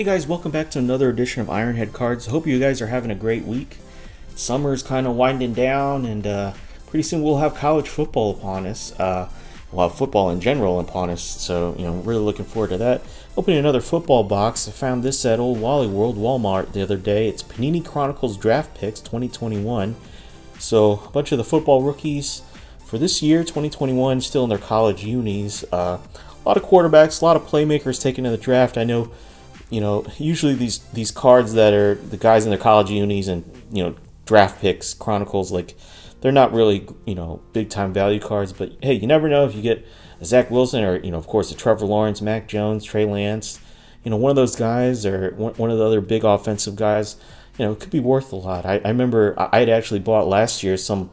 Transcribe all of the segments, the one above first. Hey guys, welcome back to another edition of Ironhead Cards. Hope you guys are having a great week. Summer's kind of winding down, and pretty soon we'll have college football upon us. We'll have football in general upon us, so you know, really looking forward to that. Opening another football box, I found this at Old Wally World Walmart the other day. It's Panini Chronicles Draft Picks 2021. So a bunch of the football rookies for this year, 2021, still in their college unis. A lot of quarterbacks, a lot of playmakers taken in the draft. I know. You know, usually these cards that are the guys in their college unis and, you know, draft picks, chronicles, like, they're not really, you know, big-time value cards. But, hey, you never know if you get a Zach Wilson or, you know, of course, a Trevor Lawrence, Mac Jones, Trey Lance. You know, one of those guys or one of the other big offensive guys, you know, it could be worth a lot. I remember I had actually bought last year some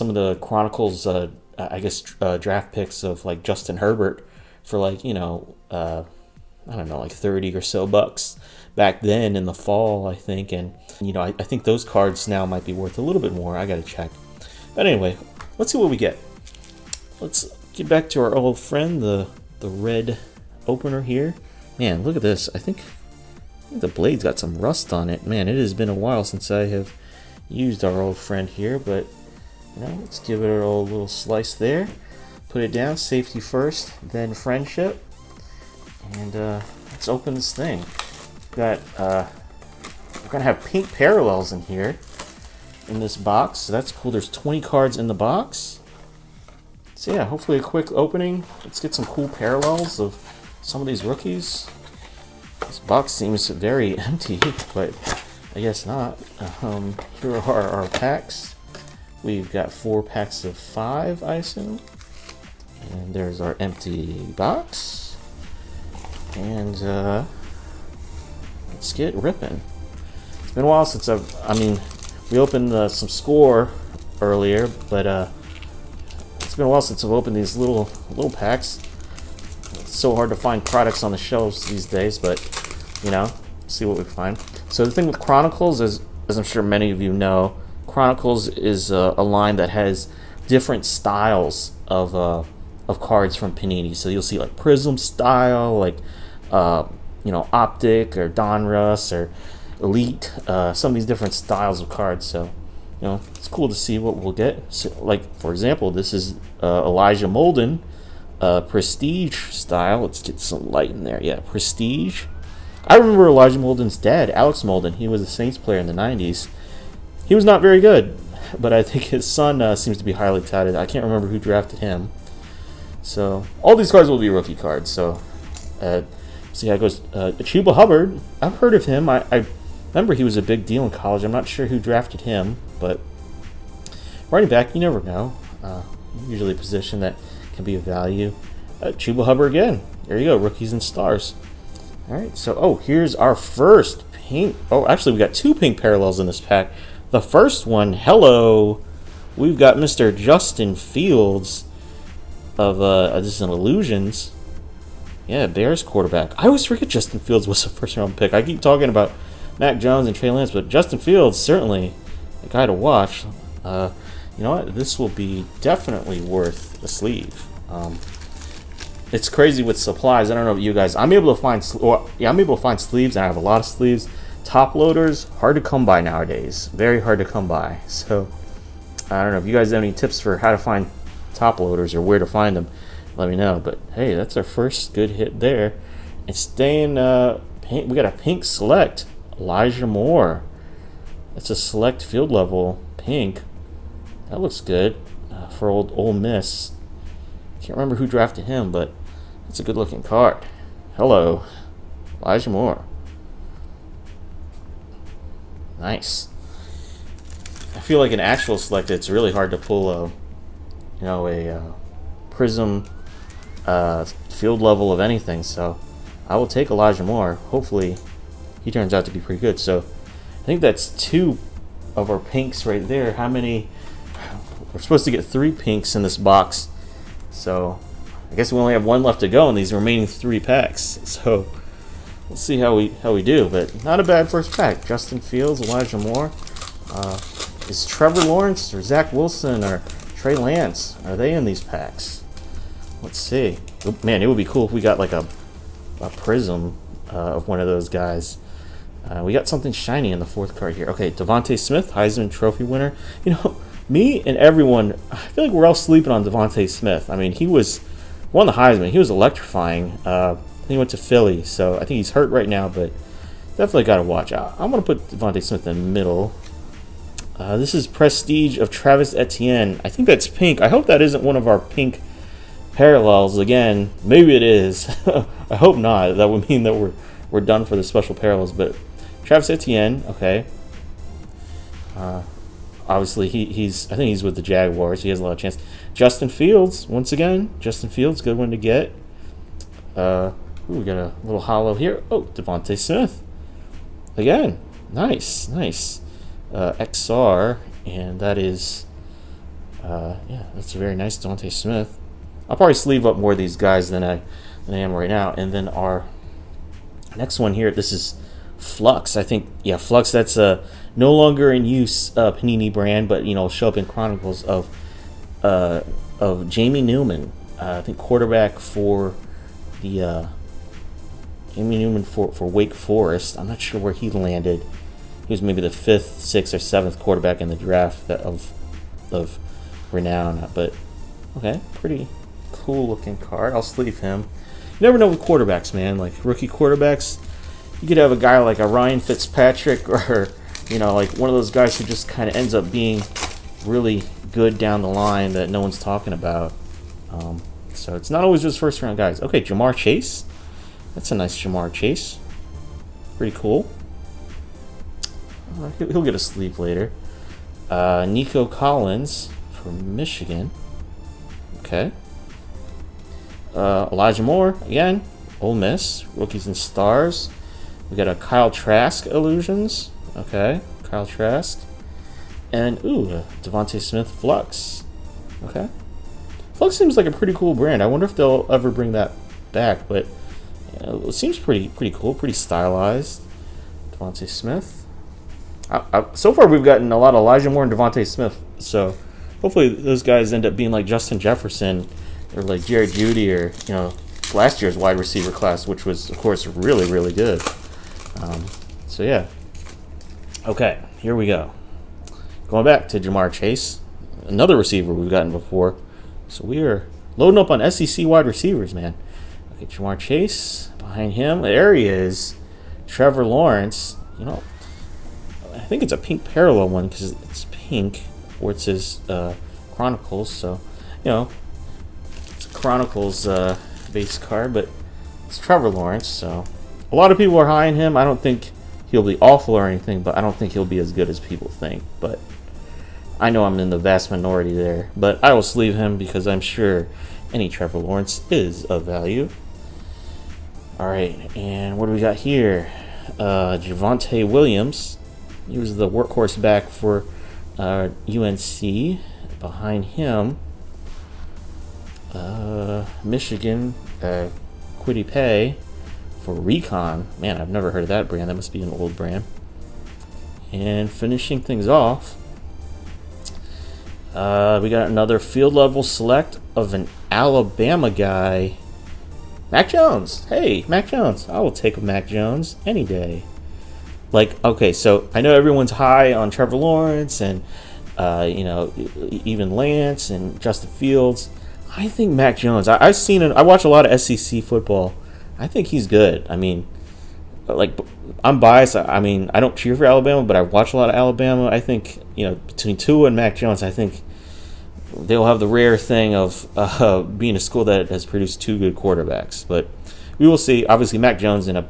of the Chronicles, draft picks of, like, Justin Herbert for, like, you know, I don't know, like 30 or so bucks back then in the fall, I think. And, you know, I think those cards now might be worth a little bit more. I got to check. But anyway, let's see what we get. Let's get back to our old friend, the red opener here. Man, look at this. I think the blade's got some rust on it. Man, it has been a while since I have used our old friend here. But, you know, let's give it a little slice there. Put it down. Safety first, then friendship. And let's open this thing. We're gonna have pink parallels in here in this box, so that's cool. There's 20 cards in the box, so yeah, hopefully a quick opening. Let's get some cool parallels of some of these rookies. This box seems very empty, but I guess not. Here are our packs. We've got 4 packs of 5, I assume, and there's our empty box. And let's get ripping. It's been a while since we opened some score earlier, but it's been a while since I've opened these little packs. It's so hard to find products on the shelves these days, but you know, see what we find. So the thing with Chronicles is, as I'm sure many of you know, Chronicles is a line that has different styles of cards from Panini. So you'll see like Prism style, like you know, Optic or Donruss or Elite, some of these different styles of cards. So you know, it's cool to see what we'll get. So, like for example, this is Elijah Molden, Prestige style. Let's get some light in there. Yeah, Prestige. I remember Elijah Molden's dad, Alex Molden. He was a Saints player in the 90s. He was not very good, but I think his son seems to be highly touted. I can't remember who drafted him. So, all these cards will be rookie cards, so, see how it goes. Chuba Hubbard, I've heard of him. I remember he was a big deal in college. I'm not sure who drafted him, but running back, you never know. Usually a position that can be of value. Chuba Hubbard again. There you go, rookies and stars. Alright, so, oh, here's our first pink. Oh, actually, we got 2 pink parallels in this pack. The first one, hello, we've got Mr. Justin Fields. This is an Illusions. Yeah, Bears quarterback. I always forget Justin Fields was a first-round pick. I keep talking about Mac Jones and Trey Lance, but Justin Fields, certainly a guy to watch. You know what? This will be definitely worth a sleeve. It's crazy with supplies. I don't know about you guys. I'm able to find sleeves, and I have a lot of sleeves. Top loaders, hard to come by nowadays. Very hard to come by. So, I don't know if you guys have any tips for how to find top loaders or where to find them, let me know. But hey, that's our first good hit there. And staying pink, we got a pink select Elijah Moore. That's a select field level pink. That looks good for old Ole Miss. Can't remember who drafted him, but it's a good looking card. Hello, Elijah Moore. Nice. I feel like an actual select, it's really hard to pull a Prism field level of anything, so I will take Elijah Moore. Hopefully he turns out to be pretty good. So I think that's 2 of our pinks right there. How many? We're supposed to get 3 pinks in this box, so I guess we only have 1 left to go in these remaining 3 packs. So we'll see how we do, but not a bad first pack. Justin Fields, Elijah Moore. Is Trevor Lawrence or Zach Wilson or Trey Lance, are they in these packs? Let's see. Oh, man, it would be cool if we got like a prism of one of those guys. We got something shiny in the fourth card here. Okay, DeVonta Smith, Heisman Trophy winner. You know, me and everyone, I feel like we're all sleeping on DeVonta Smith. I mean, he was won the Heisman. He was electrifying. He went to Philly, so I think he's hurt right now, but definitely got to watch out. I'm going to put DeVonta Smith in the middle. This is Prestige of Travis Etienne. I think that's pink. I hope that isn't one of our pink parallels again. Maybe it is. I hope not. That would mean that we're done for the special parallels, but Travis Etienne, okay. Obviously, I think he's with the Jaguars. He has a lot of chance. Justin Fields, once again. Justin Fields, good one to get. Ooh, we got a little hollow here. Oh, DeVonta Smith. Again, nice, nice. XR, and that is, yeah, that's a very nice DeVonta Smith. I'll probably sleeve up more of these guys than I am right now. And then our next one here, this is Flux, I think. Yeah, Flux, that's no longer in use Panini brand, but you know, show up in Chronicles of Jamie Newman, I think quarterback for the Jamie Newman for Wake Forest. I'm not sure where he landed. He was maybe the 5th, 6th, or 7th quarterback in the draft of renown. But okay, pretty cool looking card. I'll sleeve him. You never know with quarterbacks, man. Like rookie quarterbacks. You could have a guy like a Ryan Fitzpatrick, or you know, like one of those guys who just kind of ends up being really good down the line that no one's talking about. So it's not always just first round guys. Okay, Ja'Marr Chase. That's a nice Ja'Marr Chase. Pretty cool. He'll get a sleeve later. Nico Collins for Michigan. Okay. Elijah Moore again. Ole Miss, Rookies and Stars. We got a Kyle Trask Illusions. Okay, Kyle Trask. And, ooh, DeVonta Smith Flux. Okay. Flux seems like a pretty cool brand. I wonder if they'll ever bring that back, but you know, it seems pretty cool, pretty stylized. DeVonta Smith. So far, we've gotten a lot of Elijah Moore and DeVonta Smith, so hopefully those guys end up being like Justin Jefferson or like Jerry Jeudy or, you know, last year's wide receiver class, which was, of course, really, really good. So yeah, okay, here we go. Going back to Ja'Marr Chase, another receiver we've gotten before. So we are loading up on SEC wide receivers, man. Okay, Ja'Marr Chase, behind him, there he is, Trevor Lawrence. You know, I think it's a pink parallel one because it's pink, or it says Chronicles. So you know, it's a Chronicles base card, but it's Trevor Lawrence, so. A lot of people are high on him. I don't think he'll be awful or anything, but I don't think he'll be as good as people think. But I know I'm in the vast minority there. But I will sleeve him because I'm sure any Trevor Lawrence is of value. All right, and what do we got here? Javonte Williams. He was the workhorse back for UNC. Behind him, Michigan, Kwity Paye. For Recon, man, I've never heard of that brand. That must be an old brand. And finishing things off, we got another field level select of an Alabama guy, Mac Jones. Hey, Mac Jones. I will take Mac Jones any day. Like, okay, so I know everyone's high on Trevor Lawrence and you know, even Lance and Justin Fields. I think Mac Jones. I've seen it. I watch a lot of SEC football. I think he's good. I mean, like, I'm biased. I mean, I don't cheer for Alabama, but I watch a lot of Alabama. I think, you know, between Tua and Mac Jones, I think they'll have the rare thing of being a school that has produced two good quarterbacks. But we will see. Obviously, Mac Jones in a,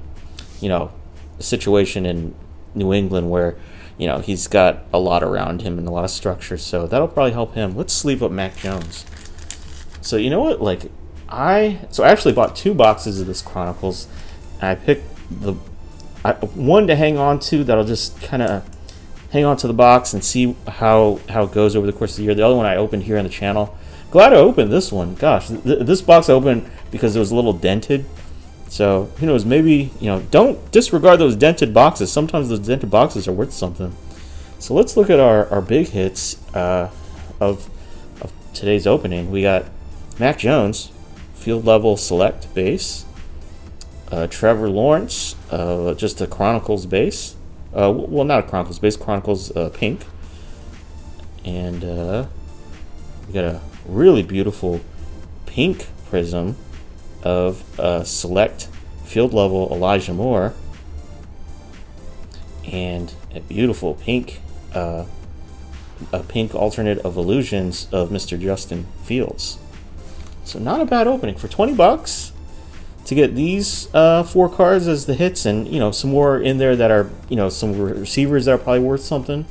you know, a situation in New England where, you know, he's got a lot around him and a lot of structure. So that'll probably help him. Let's sleeve up Mac Jones. So you know what, like, so I actually bought two boxes of this Chronicles, and I picked the one to hang on to that'll just kind of hang on to the box and see how it goes over the course of the year. The other one I opened here on the channel. Glad I opened this one. Gosh, this box I opened because it was a little dented. So who knows? Maybe, you know, don't disregard those dented boxes. Sometimes those dented boxes are worth something. So let's look at our big hits of today's opening. We got Mac Jones. Field level select base, Trevor Lawrence, just a Chronicles base. Well, not a Chronicles base, Chronicles pink. And we got a really beautiful pink prism of select field level Elijah Moore. And a beautiful pink alternate of illusions of Mr. Justin Fields. So not a bad opening for 20 bucks to get these 4 cards as the hits, and you know, some more in there that are, you know, some receivers that are probably worth something.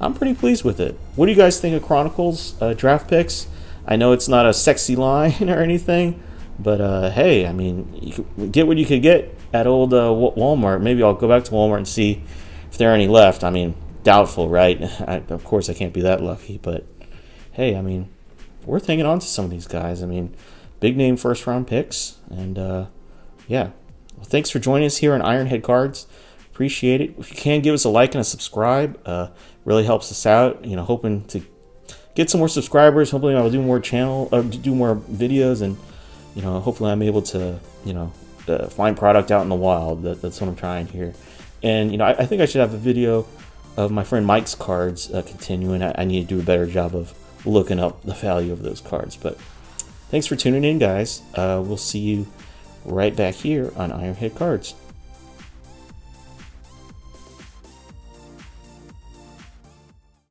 I'm pretty pleased with it. What do you guys think of Chronicles draft picks? I know it's not a sexy line or anything, but hey, I mean, you could get what you could get at old Walmart. Maybe I'll go back to Walmart and see if there are any left. I mean, doubtful, right? Of course I can't be that lucky, but hey, I mean, worth hanging on to some of these guys. I mean, big name first round picks. And yeah, well, thanks for joining us here on Ironhead Cards. Appreciate it. If you can, give us a like and a subscribe. Really helps us out. You know, hoping to get some more subscribers. Hopefully I'll do more videos, and you know, hopefully I'm able to, you know, find product out in the wild. That's what I'm trying here. And you know, I think I should have a video of my friend Mike's cards continuing. I need to do a better job of looking up the value of those cards. But thanks for tuning in, guys. We'll see you right back here on Ironhead Cards.